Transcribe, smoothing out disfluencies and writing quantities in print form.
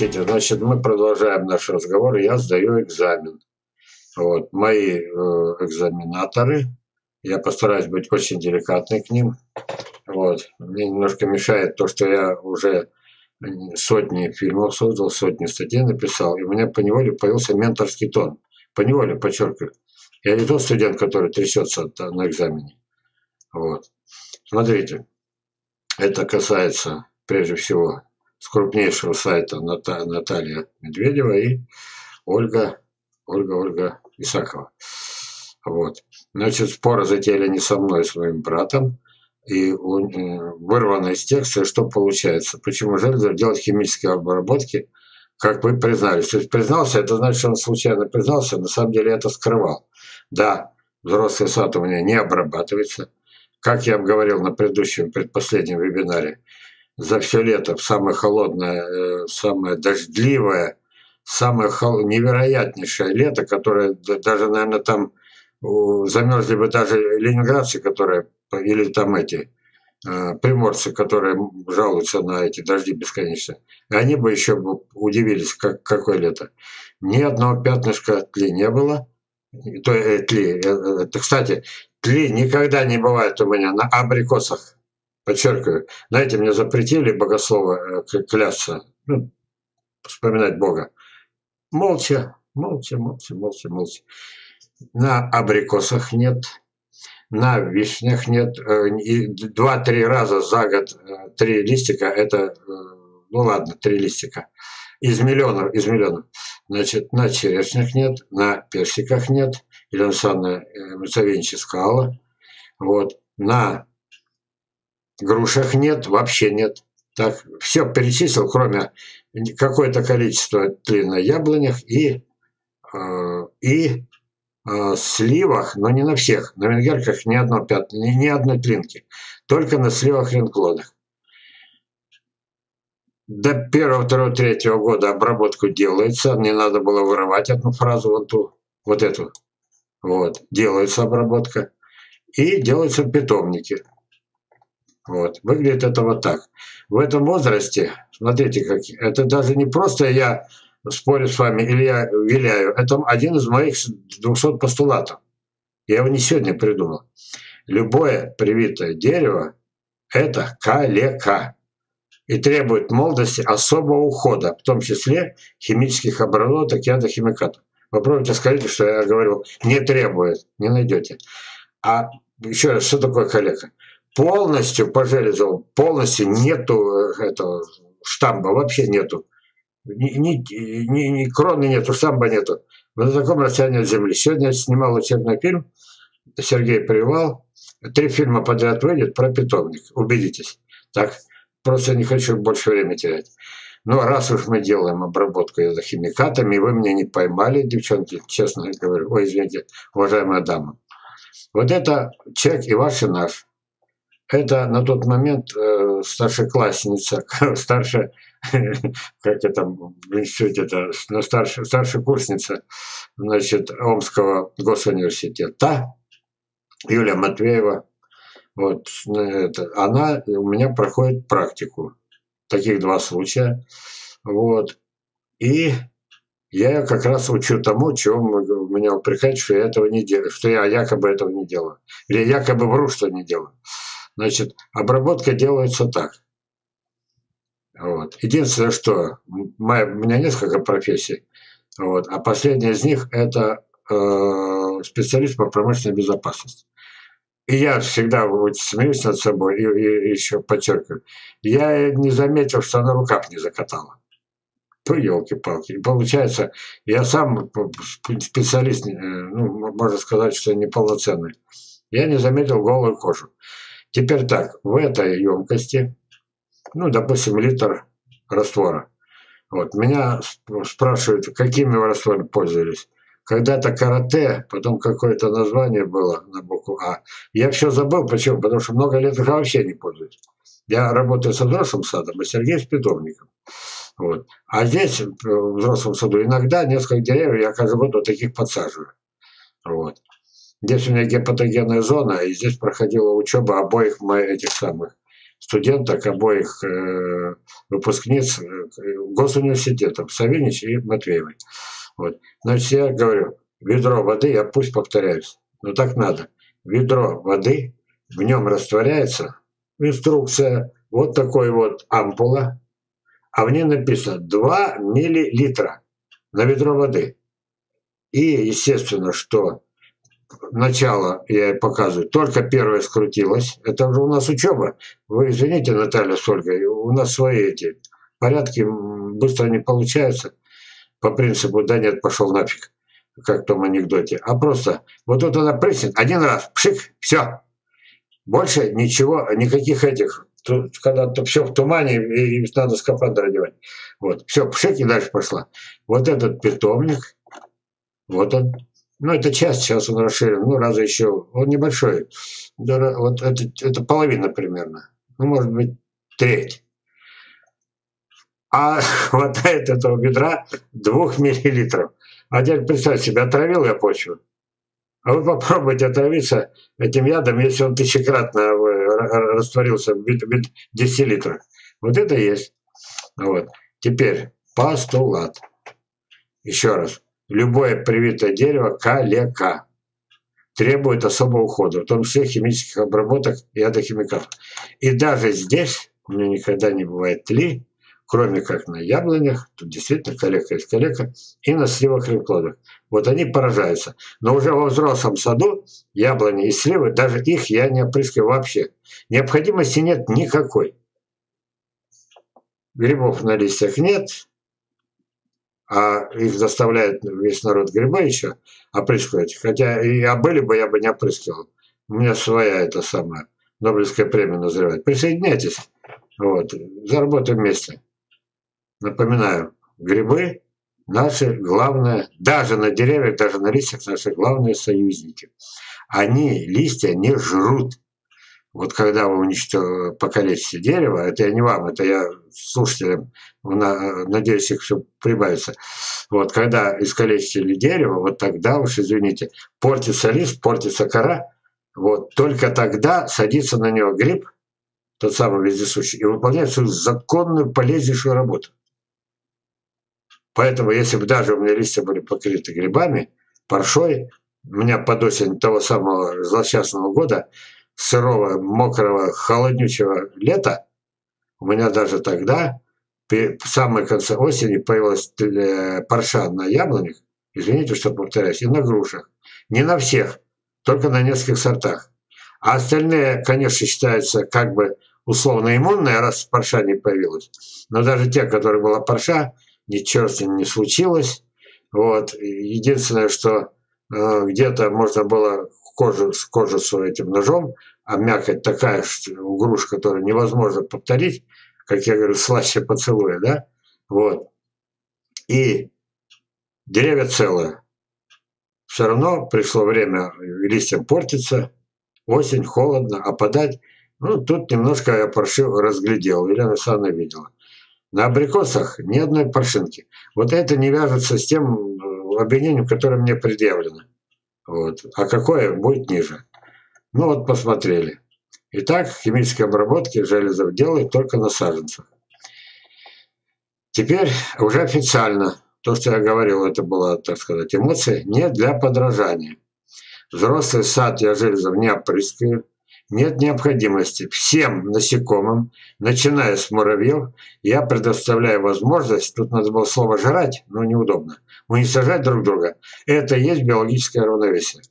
простите, значит, мы продолжаем наш разговор, я сдаю экзамен. Вот, мои экзаменаторы, я постараюсь быть очень деликатным к ним. Вот. Мне немножко мешает то, что я уже сотни фильмов создал, сотни статей написал, и у меня поневоле появился менторский тон. Поневоле, подчеркиваю. Я не тот студент, который трясется на экзамене. Вот. Смотрите, это касается прежде всего с крупнейшего сайта Наталья Медведева и Ольга Исакова. Вот. Значит, споры затеяли не со мной, а с моим братом. И вырвано из текста, что получается. Почему Железов делает химические обработки, как вы признались. То есть признался, это значит, что он случайно признался, на самом деле это скрывал. Да, взрослый сад у меня не обрабатывается. Как я говорил на предыдущем, предпоследнем вебинаре, за все лето в самое холодное, самое дождливое, самое невероятнейшее лето, которое даже, наверное, там замерзли бы даже ленинградцы, которые, или там эти приморцы, которые жалуются на эти дожди бесконечные. И они бы еще удивились, какое лето. Ни одного пятнышка тли не было. Кстати, тли никогда не бывает у меня на абрикосах. Подчеркиваю. Знаете, мне запретили богословы клясться, ну, вспоминать Бога. Молча. На абрикосах нет, на вишнях нет. 2-3 раза за год 3 листика, это, ну ладно, 3 листика. Из миллионов. Значит, на черешнях нет, на персиках нет. Елена Александровна Савинчи сказала. Вот. На грушах нет, вообще нет. Так, все перечислил, кроме какое-то количество тли на яблонях и сливах, но не на всех. На венгерках ни одной тлинки. Только на сливах ренклонах. До 1-2-3 года обработку делается. Мне надо было вырывать одну фразу, вон ту, вот эту. Вот. Делается обработка. И делаются питомники. Вот. Выглядит это вот так. В этом возрасте, смотрите, как это даже не просто я спорю с вами или я виляю. Это один из моих 200 постулатов. Я его не сегодня придумал. Любое привитое дерево – это калека. И требует молодости особого ухода, в том числе химических обработок и ядохимикатов. Попробуйте сказать, что я говорил, не требует, не найдете. А еще раз, что такое калека? Полностью по Железову, полностью нету этого штамба, вообще нету. Ни кроны нету, штамба нету. Вот на таком расстоянии от земли. Сегодня я снимал учебный фильм «Сергей Привал». 3 фильма подряд выйдет про питомник. Убедитесь. Так. Просто не хочу больше времени терять. Но раз уж мы делаем обработку ядохимикатами, вы меня не поймали, девчонки, честно говорю, ой, извините, уважаемая дама. Вот это человек и ваш, и наш. Это на тот момент старшеклассница, старшая, как это в институте, старшая курсница, значит, Омского госуниверситета, Юлия Матвеева. Вот, она у меня проходит практику. Таких 2 случая. Вот. И я как раз учу тому, чего меня упрекают, что я этого не делаю, что я якобы этого не делаю. Или якобы вру, что не делаю. Значит, обработка делается так. Вот. Единственное, что у меня несколько профессий, вот, а последняя из них это специалист по промышленной безопасности. И я всегда вот смеюсь над собой и еще подчеркиваю. Я не заметил, что она рукав не закатала. Ну, елки-палки. И получается, я сам специалист, ну, можно сказать, что неполноценный. Я не заметил голую кожу. Теперь так, в этой емкости, ну, допустим, литр раствора. Вот, меня спрашивают, какими вы растворами пользовались. Когда-то карате, потом какое-то название было на букву А. Я все забыл, почему? Потому что много лет уже вообще не пользуюсь. Я работаю со взрослым садом, а Сергей с питомником. Вот. А здесь, в взрослом саду, иногда несколько деревьев я каждый год вот таких подсаживаю. Вот. Здесь у меня гепатогенная зона, и здесь проходила учеба обоих моих этих самых студенток, обоих выпускниц госуниверситетов, Савинчи и Матвеевой. Вот. Значит, я говорю, ведро воды, я пусть повторяюсь, но так надо. Ведро воды, в нем растворяется инструкция, вот такой вот ампула, а в ней написано 2 миллилитра на ведро воды. И естественно, что начало я показываю, только первое скрутилось. Это же у нас учеба. Вы извините, Наталья с Ольгой, у нас свои эти порядки быстро не получаются. По принципу, да нет, пошел нафиг, как в том анекдоте. А просто вот тут она прыснет, один раз, пшик, все. Больше ничего, никаких этих, когда все в тумане, и надо скафандр одевать. Вот, все, пшик, и дальше пошла. Вот этот питомник, вот он. Ну, это часть, сейчас он расширен, ну, раза еще, он небольшой. Вот это половина примерно, ну, может быть, треть. А хватает этого ведра 2 миллилитров. А теперь представьте себе, отравил я почву. А вы попробуйте отравиться этим ядом, если он тысячекратно растворился в 10 литрах. Вот это есть. Вот. Теперь постулат. Еще раз. Любое привитое дерево калека требует особого ухода, в том числе химических обработок и ядохимикатов. И даже здесь у меня никогда не бывает тли, кроме как на яблонях, тут действительно калека есть калека, и на сливах и плодах. Вот они поражаются. Но уже во взрослом саду яблони и сливы, даже их я не опрыскиваю вообще. Необходимости нет никакой. Грибов на листьях нет, а их доставляет весь народ грибы еще опрыскивать. Хотя и были бы, я бы не опрыскивал. У меня своя эта самая Нобелевская премия назревает. Присоединяйтесь, вот, заработаем вместе. Напоминаю, грибы наши главные, даже на деревьях, даже на листьях наши главные союзники. Они листья не жрут. Вот когда вы уничтожите, покалечите дерево, это я не вам, это я слушателям, надеюсь, их все прибавится. Вот когда искалечили дерево, вот тогда уж, извините, портится лист, портится кора, вот только тогда садится на него гриб, тот самый вездесущий, и выполняет свою законную, полезнейшую работу. Поэтому, если бы даже у меня листья были покрыты грибами, паршой, у меня под осень того самого злосчастного года, сырого, мокрого, холоднючего лета, у меня даже тогда, в самом конце осени, появилась парша на яблонях, извините, что повторяюсь, и на грушах. Не на всех, только на нескольких сортах. А остальные, конечно, считаются как бы условно иммунные, раз парша не появилась. Но даже те, которые была парша, ничего с ним не случилось. Вот. Единственное, что где-то можно было кожу свою этим ножом, а мякоть такая, что у груш, которую невозможно повторить, как я говорю, слаще поцелуя, да? Вот. И деревья целые. Все равно пришло время листьям портиться, осень, холодно, опадать. Ну, тут немножко я паршив разглядел, Елена Александровна видела. На абрикосах ни одной паршинки. Вот это не вяжется с тем обвинением, которое мне предъявлено. Вот. А какое будет ниже? Ну вот посмотрели. Итак, химические обработки железов делают только на саженцах. Теперь уже официально, то, что я говорил, это было, так сказать, эмоции, не для подражания. Взрослый сад я железов не опрыскиваю. Нет необходимости. Всем насекомым, начиная с муравьев, я предоставляю возможность, тут надо было слово «жрать», но неудобно, уничтожать друг друга. Это и есть биологическое равновесие.